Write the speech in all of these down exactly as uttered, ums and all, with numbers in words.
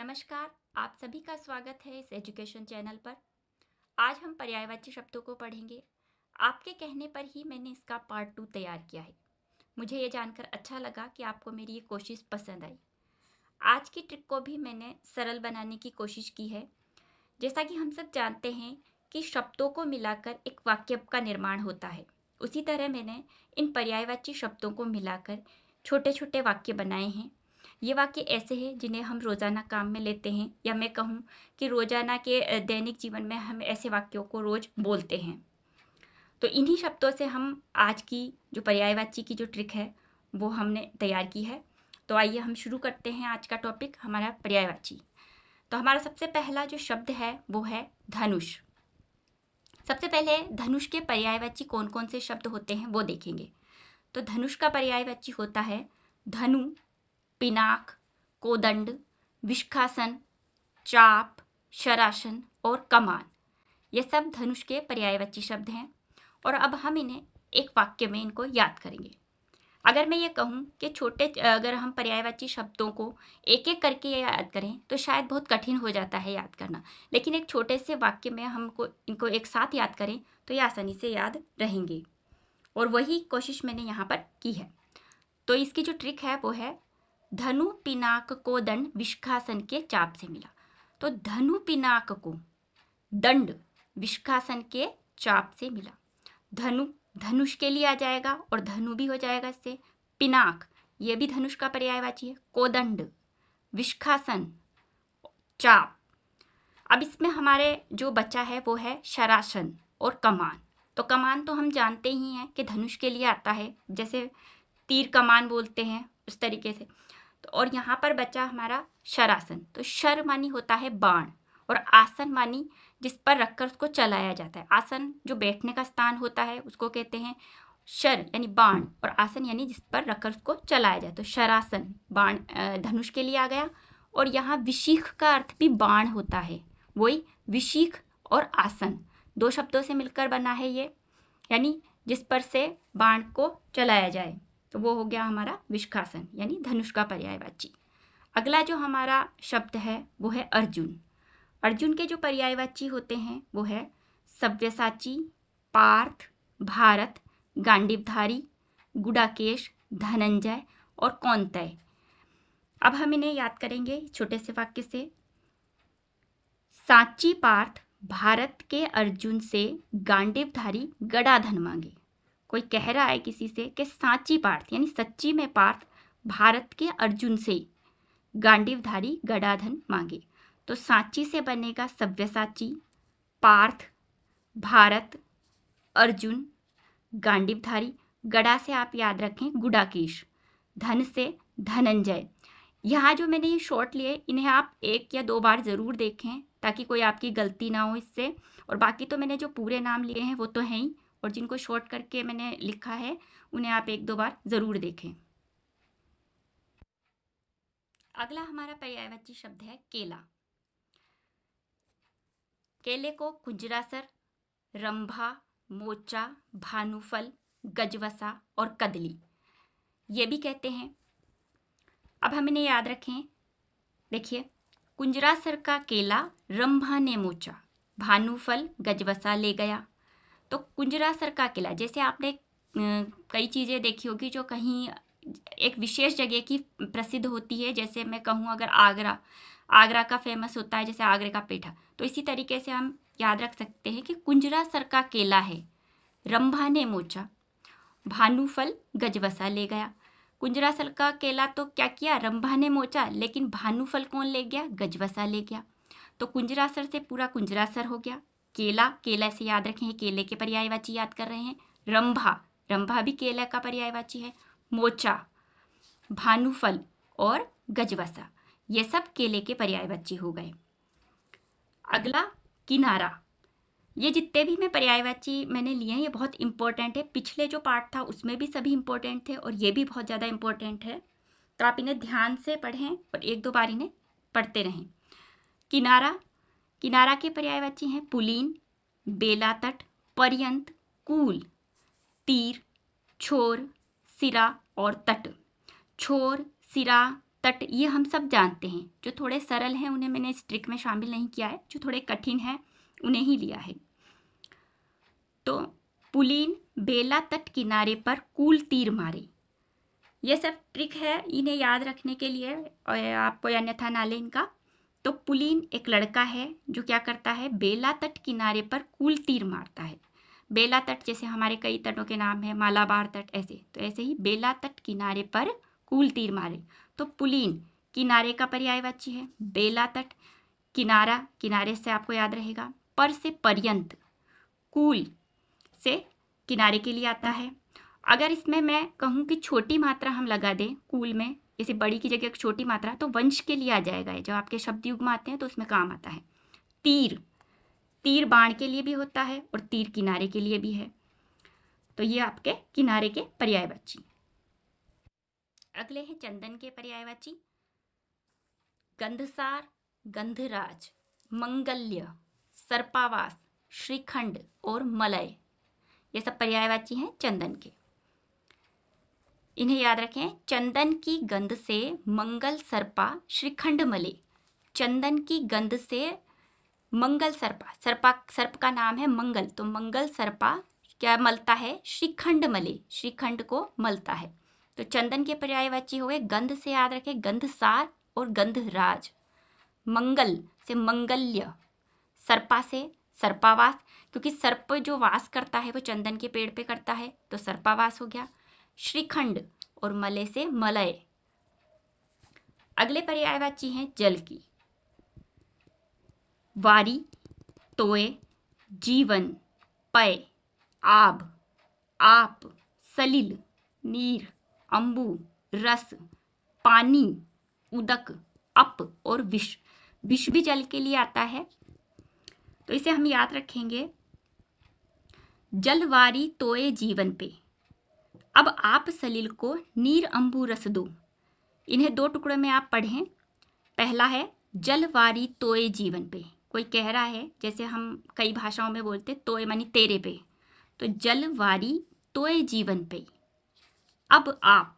नमस्कार, आप सभी का स्वागत है इस एजुकेशन चैनल पर। आज हम पर्यायवाची शब्दों को पढ़ेंगे। आपके कहने पर ही मैंने इसका पार्ट टू तैयार किया है। मुझे ये जानकर अच्छा लगा कि आपको मेरी ये कोशिश पसंद आई। आज की ट्रिक को भी मैंने सरल बनाने की कोशिश की है। जैसा कि हम सब जानते हैं कि शब्दों को मिलाकर एक वाक्य का निर्माण होता है, उसी तरह मैंने इन पर्यायवाची शब्दों को मिलाकर छोटे छोटे वाक्य बनाए हैं। ये वाक्य ऐसे हैं जिन्हें हम रोज़ाना काम में लेते हैं, या मैं कहूँ कि रोज़ाना के दैनिक जीवन में हम ऐसे वाक्यों को रोज़ बोलते हैं। तो इन्हीं शब्दों से हम आज की जो पर्यायवाची की जो ट्रिक है वो हमने तैयार की है। तो आइए हम शुरू करते हैं। आज का टॉपिक हमारा पर्यायवाची। तो हमारा सबसे पहला जो शब्द है वो है धनुष। सबसे पहले धनुष के पर्यायवाची कौन कौन से शब्द होते हैं वो देखेंगे। तो धनुष का पर्यायवाची होता है धनु, पिनाक, कोदंड, विष्खासन, चाप, शरासन और कमान। ये सब धनुष के पर्यायवाची शब्द हैं। और अब हम इन्हें एक वाक्य में इनको याद करेंगे। अगर मैं ये कहूँ कि छोटे अगर हम पर्यायवाची शब्दों को एक एक करके याद करें तो शायद बहुत कठिन हो जाता है याद करना, लेकिन एक छोटे से वाक्य में हमको इनको एक साथ याद करें तो ये आसानी से याद रहेंगे। और वही कोशिश मैंने यहाँ पर की है। तो इसकी जो ट्रिक है वो है धनु, पिनाक, को दंड, विष्खासन के चाप से मिला। तो धनु पिनाक को दंड विष्खासन के चाप से मिला। धनु धनुष के लिए आ जाएगा और धनु भी हो जाएगा इससे। पिनाक ये भी धनुष का पर्यायवाची है। कोदंड, विष्खासन, चाप। अब इसमें हमारे जो बचा है वो है शरासन और कमान। तो कमान तो हम जानते ही हैं कि धनुष के लिए आता है, जैसे तीर कमान बोलते हैं उस तरीके से। तो और यहाँ पर बचा हमारा शरासन। तो शर मानी होता है बाण और आसन मानी जिस पर रखकर उसको चलाया जाता है। आसन जो बैठने का स्थान होता है उसको कहते हैं शर यानी बाण, और आसन यानी जिस पर रखकर उसको चलाया जाए। तो शरासन बाण धनुष के लिए आ गया। और यहाँ विशीख का अर्थ भी बाण होता है, वही विशीख और आसन दो शब्दों से मिलकर बना है ये, यानी जिस पर से बाण को चलाया जाए। तो वो हो गया हमारा विष्खासन यानी धनुष का पर्यायवाची। अगला जो हमारा शब्द है वो है अर्जुन। अर्जुन के जो पर्यायवाची होते हैं वो है सव्यसाची, पार्थ, भारत, गांडीवधारी, गुड़ाकेश, धनंजय और कौंतेय। अब हम इन्हें याद करेंगे छोटे से वाक्य से। साची पार्थ भारत के अर्जुन से गांडीवधारी गदाधन मांगे। कोई कह रहा है किसी से कि साची पार्थ यानी सच्ची में पार्थ भारत के अर्जुन से गांडीवधारी गदाधन मांगे। तो साची से बनेगा सव्यसाची, पार्थ, भारत, अर्जुन, गांडीवधारी। गड़ा से आप याद रखें गुड़ाकेश, धन से धनंजय। यहाँ जो मैंने ये शॉर्ट लिए इन्हें आप एक या दो बार ज़रूर देखें ताकि कोई आपकी गलती ना हो इससे। और बाकी तो मैंने जो पूरे नाम लिए हैं वो तो हैं ही, और जिनको शॉर्ट करके मैंने लिखा है उन्हें आप एक दो बार ज़रूर देखें। अगला हमारा पर्यायवाची शब्द है केला। केले को कुंजरासर, रंभा, मोचा, भानुफल, गजवसा और कदली ये भी कहते हैं। अब हम इन्हें याद रखें। देखिए, कुंजरासर का केला रंभा ने मोचा, भानुफल गजवसा ले गया। तो कुंजरासर का किला, जैसे आपने कई चीज़ें देखी होगी जो कहीं एक विशेष जगह की प्रसिद्ध होती है। जैसे मैं कहूँ अगर आगरा, आगरा का फेमस होता है जैसे आगरे का पेठा। तो इसी तरीके से हम याद रख सकते हैं कि कुंजरासर का केला है रंभा ने मोचा, भानुफल गजवसा ले गया। कुंजरासर का केला तो क्या किया रंभा ने मोचा, लेकिन भानुफल कौन ले गया? गजवसा ले गया। तो कुंजरासर से पूरा कुंजरासर हो गया। केला केला से याद रखें, केले के पर्यायवाची याद कर रहे हैं। रंभा रंभा भी केला का पर्यायवाची है। मोचा, भानुफल और गजवसा ये सब केले के पर्यायवाची हो गए। अगला किनारा। ये जितने भी मैं पर्यायवाची मैंने लिए हैं ये बहुत इंपॉर्टेंट है। पिछले जो पार्ट था उसमें भी सभी इंपॉर्टेंट थे और ये भी बहुत ज़्यादा इंपॉर्टेंट है। तो आप इन्हें ध्यान से पढ़ें और एक दो बार इन्हें पढ़ते रहें। किनारा किनारा के पर्यायवाची हैं पुलीन, बेला तट, पर्यंत, कूल, तीर, छोर, सिरा और तट। छोर, सिरा, तट, ये हम सब जानते हैं। जो थोड़े सरल हैं उन्हें मैंने इस ट्रिक में शामिल नहीं किया है, जो थोड़े कठिन हैं उन्हें ही लिया है। तो पुलीन बेला तट किनारे पर कूल तीर मारे, ये सब ट्रिक है, इन्हें याद रखने के लिए आपको अन्यथा ना लें इनका। तो पुलीन एक लड़का है जो क्या करता है, बेला तट किनारे पर कूल तीर मारता है। बेला तट जैसे हमारे कई तटों के नाम है, मालाबार तट, ऐसे तो ऐसे ही बेला तट किनारे पर कूल तीर मारे। तो पुलीन किनारे का पर्यायवाची है, बेला तट किनारा, किनारे से आपको याद रहेगा। पर से पर्यंत, कूल से किनारे के लिए आता है। अगर इसमें मैं कहूँ कि छोटी मात्रा हम लगा दें कूल में, जैसे बड़ी की जगह छोटी मात्रा, तो वंश के लिए आ जाएगा। जब आपके शब्द युग में आते हैं तो उसमें काम आता है। तीर, तीर बाण के लिए भी होता है और तीर किनारे के लिए भी है। तो ये आपके किनारे के पर्यायवाची। अगले हैं चंदन के पर्यायवाची, गंधसार, गंधराज, मंगल्य, सर्पावास, श्रीखंड और मलय, ये सब पर्यायवाची हैं चंदन के। इन्हें याद रखें, चंदन की गंध से मंगल सर्पा श्रीखंड मले। चंदन की गंध से मंगल सर्पा, सर्पा सर्प का नाम है मंगल, तो मंगल सर्पा क्या मलता है, श्रीखंड मले, श्रीखंड को मलता है। तो चंदन के पर्यायवाची हुए गंध से, याद रखें गंधसार और गंधराज, मंगल से मंगल्य, सर्पा से सर्पावास, क्योंकि सर्प जो वास करता है वो चंदन के पेड़ पे करता है, तो सर्पावास हो गया। श्रीखंड और मलय से मलय। अगले पर्यायवाची हैं जल की, वारी, तोय, जीवन, पय, आब, आप, सलिल, नीर, अंबू, रस, पानी, उदक, अप और विष। विष भी जल के लिए आता है, तो इसे हम याद रखेंगे। जलवारी तोए जीवन पे, अब आप सलील को नीर अंबू रस दो। इन्हें दो टुकड़ों में आप पढ़ें। पहला है जलवारी तोए जीवन पे, कोई कह रहा है, जैसे हम कई भाषाओं में बोलते तोए मानी तेरे पे, तो जलवारी तोए जीवन पे, अब आप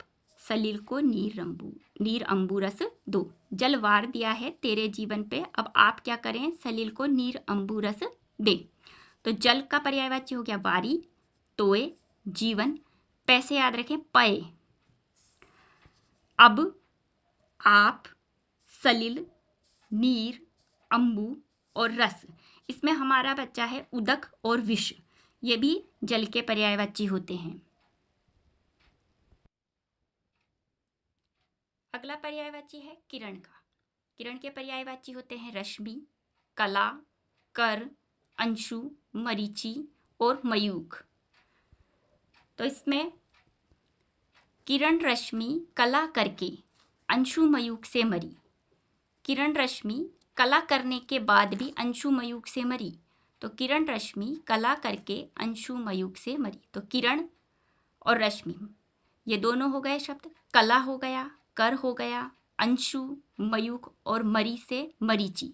सलील को नीर अंबू नीर अंबू रस दो। जल वार दिया है तेरे जीवन पे, अब आप क्या करें, सलील को नीर अंबू रस दे। तो जल का पर्यायवाची हो गया वारी, तोय, जीवन। पैसे याद रखें पय, अब, आप, सलील, नीर, अंबू और रस। इसमें हमारा बच्चा है उदक और विष, ये भी जल के पर्यायवाची होते हैं। अगला पर्यायवाची है किरण का। किरण के पर्यायवाची होते हैं रश्मि, कला, कर, अंशु, मरीची और मयूख। तो इसमें किरण रश्मि कला करके अंशु मयूख से मरी। किरण रश्मि कला करने के बाद भी अंशु मयूख से मरी, तो किरण रश्मि कला करके अंशु मयूख से मरी। तो किरण और रश्मि ये दोनों हो गए शब्द, कला हो गया, कर हो गया, अंशु, मयूख और मरी से मरीची।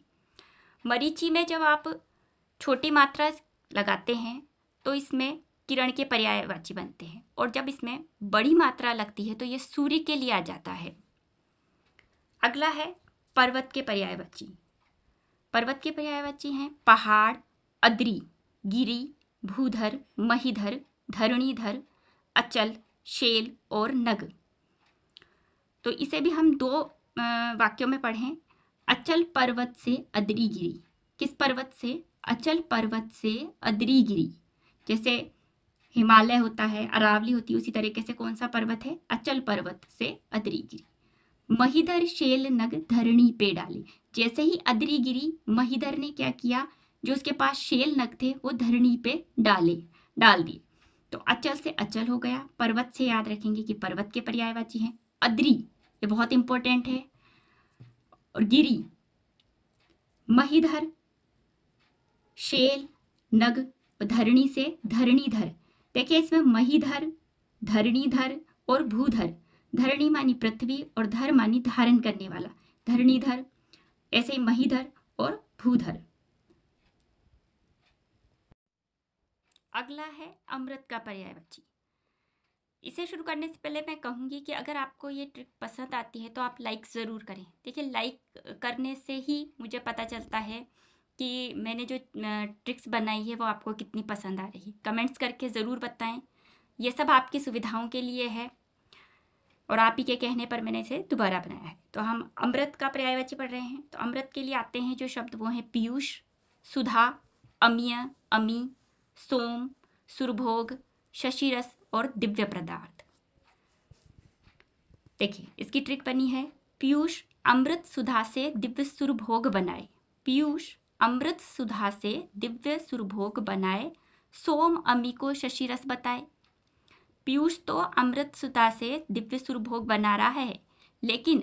मरीची में जब आप छोटी मात्रा लगाते हैं तो इसमें किरण के पर्यायवाची बनते हैं, और जब इसमें बड़ी मात्रा लगती है तो ये सूर्य के लिए आ जाता है। अगला है पर्वत के पर्यायवाची। पर्वत के पर्यायवाची हैं पहाड़, अद्री, गिरी, भूधर, महीधर, धरणीधर, अचल, शेल और नग। तो इसे भी हम दो वाक्यों में पढ़ें। अचल पर्वत से अदरी गिरी, किस पर्वत से, अचल पर्वत से अदरी गिरी। जैसे हिमालय होता है, अरावली होती है, उसी तरीके से कौन सा पर्वत है, अचल पर्वत से अदरी गिरी। महीधर शेल नग धरणी पे डाले, जैसे ही अदरी गिरी महीधर ने क्या किया, जो उसके पास शेल नग थे वो धरणी पे डाले डाल दिए। तो अचल से अचल हो गया। पर्वत से याद रखेंगे कि पर्वत के पर्यायवाची हैं अदरी, ये बहुत इंपॉर्टेंट है, और गिरी, महीधर, शेल, नग, धरणी से धरणीधर। देखिए इसमें महीधर, धरणीधर और भूधर, धरणी मानी पृथ्वी और धर मानी धारण करने वाला, धरणीधर, ऐसे ही महीधर और भूधर। अगला है अमृत का पर्यायवाची। इसे शुरू करने से पहले मैं कहूँगी कि अगर आपको ये ट्रिक पसंद आती है तो आप लाइक ज़रूर करें। देखिए लाइक करने से ही मुझे पता चलता है कि मैंने जो ट्रिक्स बनाई है वो आपको कितनी पसंद आ रही है। कमेंट्स करके ज़रूर बताएं। ये सब आपकी सुविधाओं के लिए है और आप ही के कहने पर मैंने इसे दोबारा बनाया है। तो हम अमृत का पर्यायवाची पढ़ रहे हैं। तो अमृत के लिए आते हैं जो शब्द वो हैं पीयूष, सुधा, अमीय, अमी, सोम, सुरभोग, शशिरस और दिव्य पदार्थ। देखिए इसकी ट्रिक बनी है पीयूष अमृत सुधा से दिव्य सुरभोग बनाए, पीयूष अमृत सुधा से दिव्य सुरभोग बनाए, सोम अमी को शशिरस बताए। पीयूष तो अमृत सुधा से दिव्य सुरभोग बना रहा है, लेकिन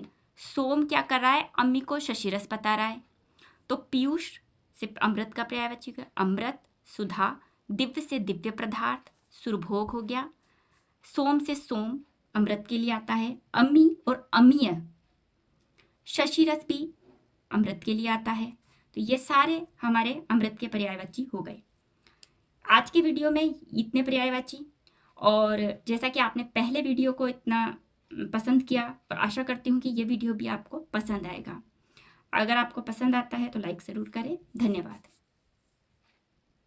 सोम क्या कर रहा है, अमी को शशिरस बता रहा है। तो पीयूष सिर्फ अमृत का पर्यायवाची है, अमृत सुधा दिव्य से दिव्य पदार्थ सुरभोग हो गया, सोम से सोम अमृत के लिए आता है, अमी और अमीय शशिरस भी अमृत के लिए आता है। तो ये सारे हमारे अमृत के पर्यायवाची हो गए। आज की वीडियो में इतने पर्यायवाची, और जैसा कि आपने पहले वीडियो को इतना पसंद किया, और आशा करती हूँ कि ये वीडियो भी आपको पसंद आएगा। अगर आपको पसंद आता है तो लाइक ज़रूर करें। धन्यवाद।